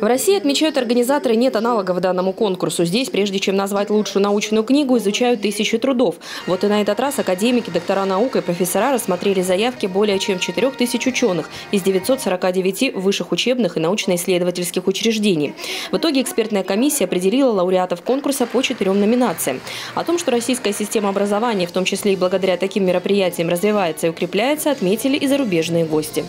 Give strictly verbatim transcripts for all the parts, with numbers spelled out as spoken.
В России, отмечают организаторы, нет аналогов данному конкурсу. Здесь, прежде чем назвать лучшую научную книгу, изучают тысячи трудов. Вот и на этот раз академики, доктора наук и профессора рассмотрели заявки более чем четырёх тысяч ученых из девятисот сорока девяти высших учебных и научно-исследовательских учреждений. В итоге экспертная комиссия определила лауреатов конкурса по четырем номинациям. О том, что российская система образования, в том числе и благодаря таким мероприятиям, развивается и укрепляется, отметили и зарубежные гости.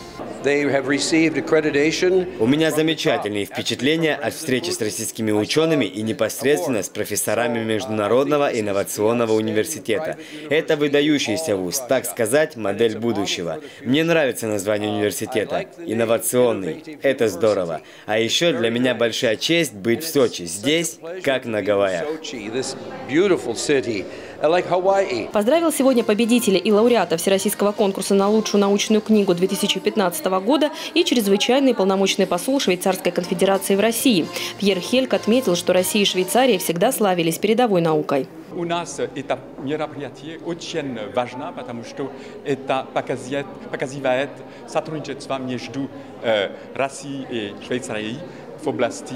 У меня замечательные впечатления от встречи с российскими учеными и непосредственно с профессорами Международного инновационного университета. Это выдающийся вуз, так сказать, модель будущего. Мне нравится название университета – инновационный. Это здорово. А еще для меня большая честь быть в Сочи, здесь, как на Гавайях. Поздравил сегодня победителя и лауреата Всероссийского конкурса на лучшую научную книгу две тысячи пятнадцатого года и чрезвычайный полномочный посол Швейцарской конфедерации в России. Пьер Хельк отметил, что Россия и Швейцария всегда славились передовой наукой. У нас это мероприятие очень важно, потому что это показывает, показывает сотрудничество между э, Россией и Швейцарией в области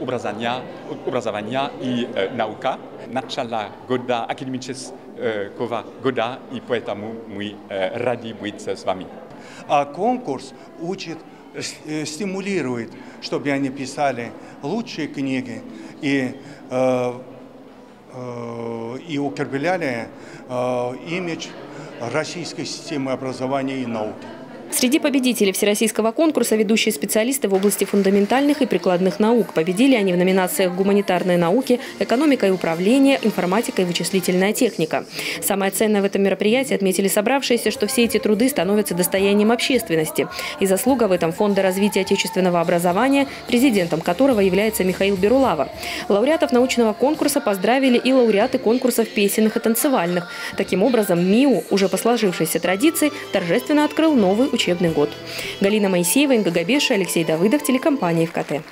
образования, образования и э, наука. Начало года, академического года, и поэтому мы э, рады быть с вами. А конкурс учит, стимулирует, чтобы они писали лучшие книги и, э, э, и укрепляли э, имидж российской системы образования и науки. Среди победителей Всероссийского конкурса ведущие специалисты в области фундаментальных и прикладных наук. Победили они в номинациях «Гуманитарные науки», «Экономика и управление», «Информатика и вычислительная техника». Самое ценное в этом мероприятии отметили собравшиеся, что все эти труды становятся достоянием общественности. И заслуга в этом Фонда развития отечественного образования, президентом которого является Михаил Берулава. Лауреатов научного конкурса поздравили и лауреаты конкурсов песенных и танцевальных. Таким образом, МИУ, уже по сложившейся традиции, торжественно открыл новый учебный год. Галина Моисеева, Инга Габеша, Алексей Давыдов, телекомпания «Эфкате».